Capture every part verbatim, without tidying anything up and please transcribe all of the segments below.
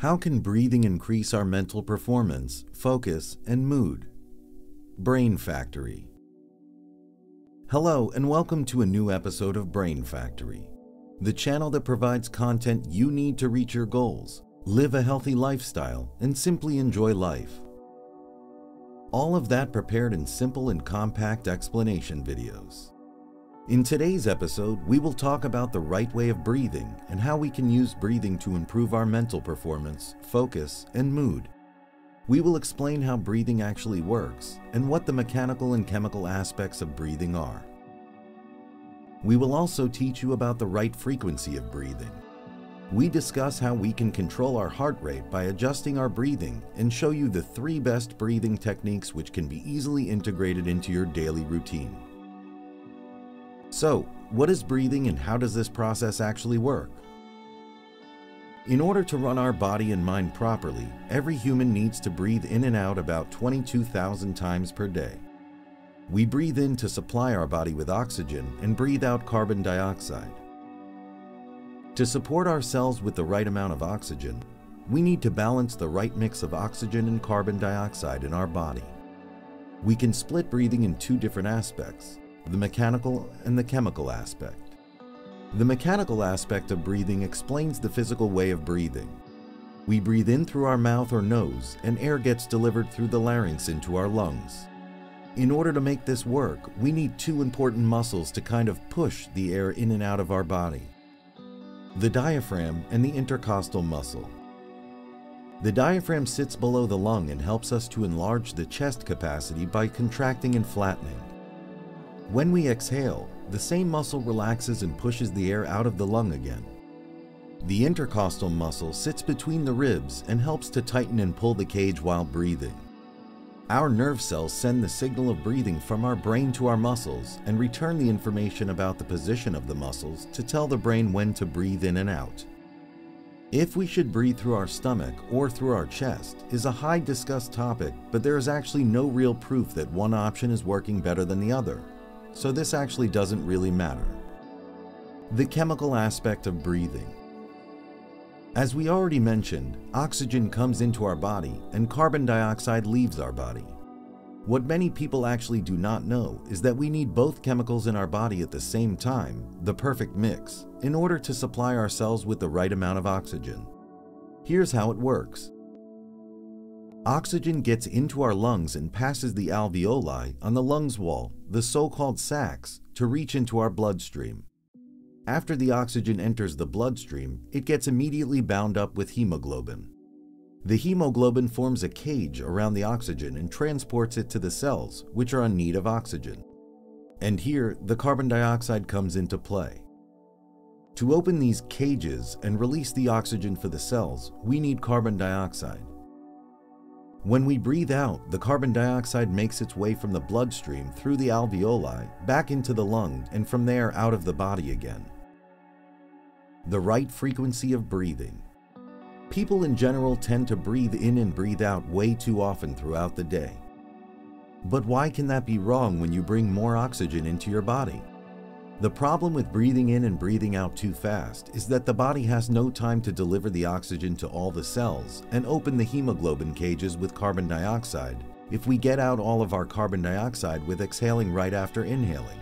How can breathing increase our mental performance, focus, and mood? Brain Factory. Hello and welcome to a new episode of Brain Factory, the channel that provides content you need to reach your goals, live a healthy lifestyle, and simply enjoy life. All of that prepared in simple and compact explanation videos. In today's episode, we will talk about the right way of breathing and how we can use breathing to improve our mental performance, focus, and mood. We will explain how breathing actually works and what the mechanical and chemical aspects of breathing are. We will also teach you about the right frequency of breathing. We discuss how we can control our heart rate by adjusting our breathing and show you the three best breathing techniques which can be easily integrated into your daily routine. So, what is breathing and how does this process actually work? In order to run our body and mind properly, every human needs to breathe in and out about twenty-two thousand times per day. We breathe in to supply our body with oxygen and breathe out carbon dioxide. To support ourselves with the right amount of oxygen, we need to balance the right mix of oxygen and carbon dioxide in our body. We can split breathing in two different aspects, the mechanical and the chemical aspect. The mechanical aspect of breathing explains the physical way of breathing. We breathe in through our mouth or nose, and air gets delivered through the larynx into our lungs. In order to make this work, we need two important muscles to kind of push the air in and out of our body: the diaphragm and the intercostal muscle. The diaphragm sits below the lung and helps us to enlarge the chest capacity by contracting and flattening. When we exhale, the same muscle relaxes and pushes the air out of the lung again. The intercostal muscle sits between the ribs and helps to tighten and pull the cage while breathing. Our nerve cells send the signal of breathing from our brain to our muscles and return the information about the position of the muscles to tell the brain when to breathe in and out. If we should breathe through our stomach or through our chest is a high discussed topic, but there is actually no real proof that one option is working better than the other, so this actually doesn't really matter. The chemical aspect of breathing. As we already mentioned, oxygen comes into our body and carbon dioxide leaves our body. What many people actually do not know is that we need both chemicals in our body at the same time, the perfect mix, in order to supply ourselves with the right amount of oxygen. Here's how it works. Oxygen gets into our lungs and passes the alveoli on the lungs wall, the so-called sacs, to reach into our bloodstream. After the oxygen enters the bloodstream, it gets immediately bound up with hemoglobin. The hemoglobin forms a cage around the oxygen and transports it to the cells, which are in need of oxygen. And here, the carbon dioxide comes into play. To open these cages and release the oxygen for the cells, we need carbon dioxide. When we breathe out, the carbon dioxide makes its way from the bloodstream through the alveoli, back into the lung, and from there out of the body again. The right frequency of breathing. People in general tend to breathe in and breathe out way too often throughout the day. But why can that be wrong when you bring more oxygen into your body? The problem with breathing in and breathing out too fast is that the body has no time to deliver the oxygen to all the cells and open the hemoglobin cages with carbon dioxide if we get out all of our carbon dioxide with exhaling right after inhaling.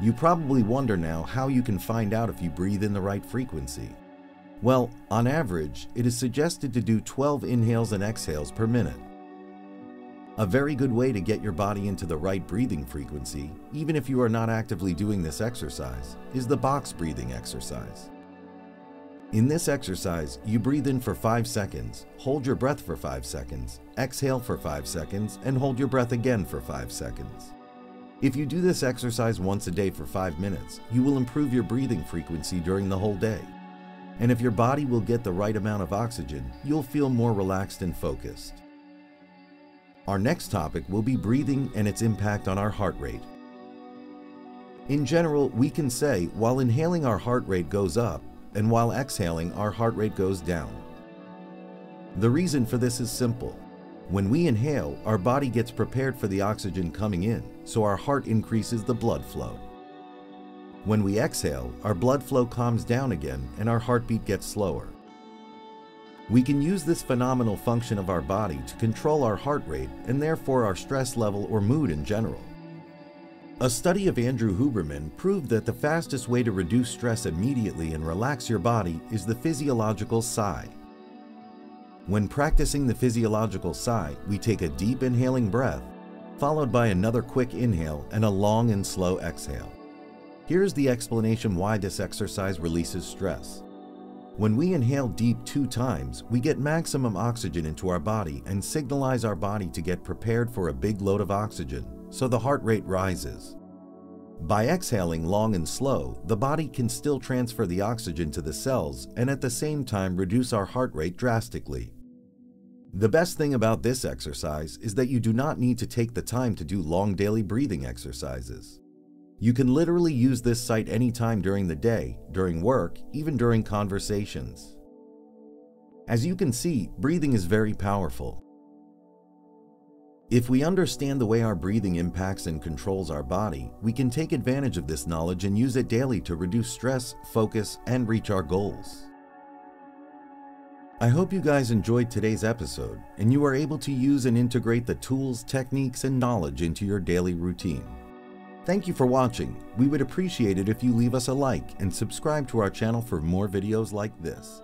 You probably wonder now how you can find out if you breathe in the right frequency. Well, on average, it is suggested to do twelve inhales and exhales per minute. A very good way to get your body into the right breathing frequency, even if you are not actively doing this exercise, is the box breathing exercise. In this exercise, you breathe in for five seconds, hold your breath for five seconds, exhale for five seconds, and hold your breath again for five seconds. If you do this exercise once a day for five minutes, you will improve your breathing frequency during the whole day. And if your body will get the right amount of oxygen, you'll feel more relaxed and focused. Our next topic will be breathing and its impact on our heart rate. In general, we can say while inhaling our heart rate goes up, and while exhaling our heart rate goes down. The reason for this is simple. When we inhale, our body gets prepared for the oxygen coming in, so our heart increases the blood flow. When we exhale, our blood flow calms down again and our heartbeat gets slower. We can use this phenomenal function of our body to control our heart rate and therefore our stress level or mood in general. A study of Andrew Huberman proved that the fastest way to reduce stress immediately and relax your body is the physiological sigh. When practicing the physiological sigh, we take a deep inhaling breath, followed by another quick inhale and a long and slow exhale. Here's the explanation why this exercise releases stress. When we inhale deep two times, we get maximum oxygen into our body and signalize our body to get prepared for a big load of oxygen, so the heart rate rises. By exhaling long and slow, the body can still transfer the oxygen to the cells and at the same time reduce our heart rate drastically. The best thing about this exercise is that you do not need to take the time to do long daily breathing exercises. You can literally use this site anytime during the day, during work, even during conversations. As you can see, breathing is very powerful. If we understand the way our breathing impacts and controls our body, we can take advantage of this knowledge and use it daily to reduce stress, focus, and reach our goals. I hope you guys enjoyed today's episode and you are able to use and integrate the tools, techniques, and knowledge into your daily routine. Thank you for watching. We would appreciate it if you leave us a like and subscribe to our channel for more videos like this.